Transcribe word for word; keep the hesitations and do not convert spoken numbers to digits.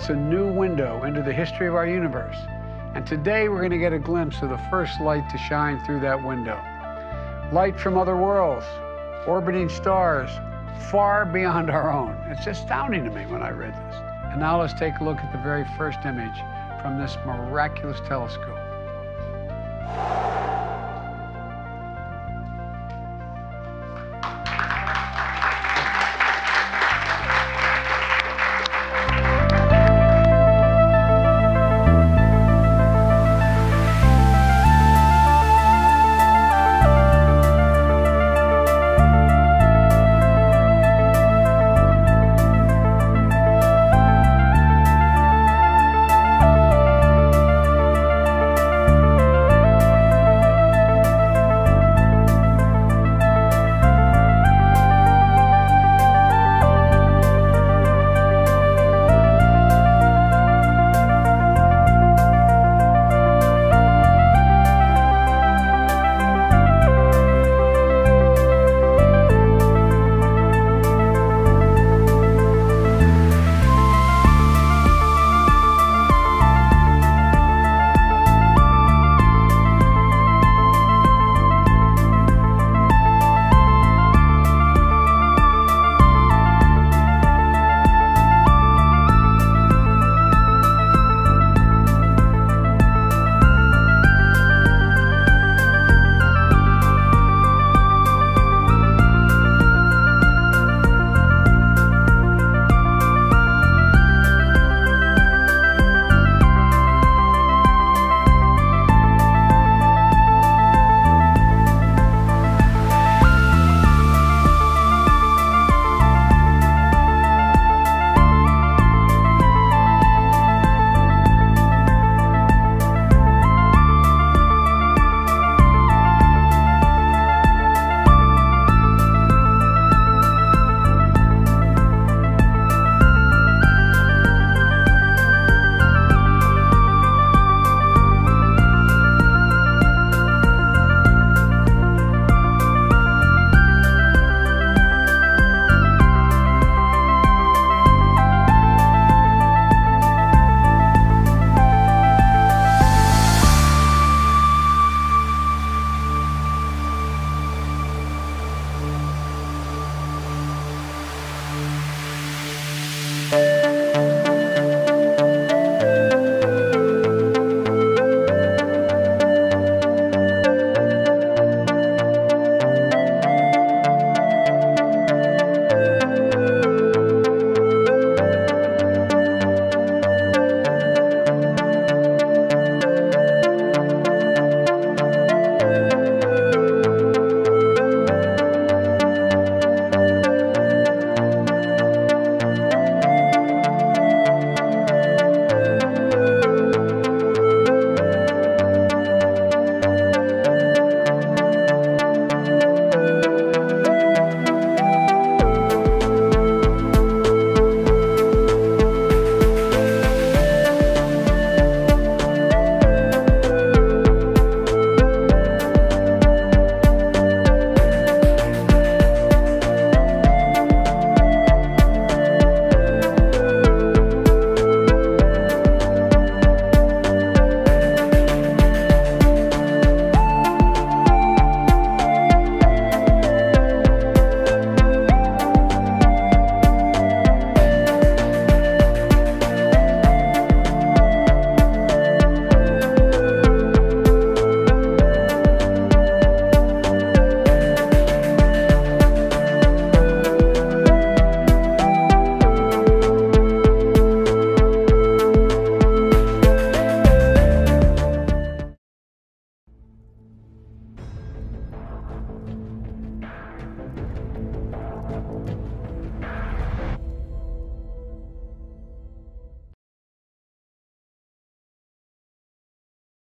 it's a new window into the history of our universe. And today we're going to get a glimpse of the first light to shine through that window. Light from other worlds, orbiting stars, far beyond our own. It's astounding to me when I read this. And now let's take a look at the very first image from this miraculous telescope.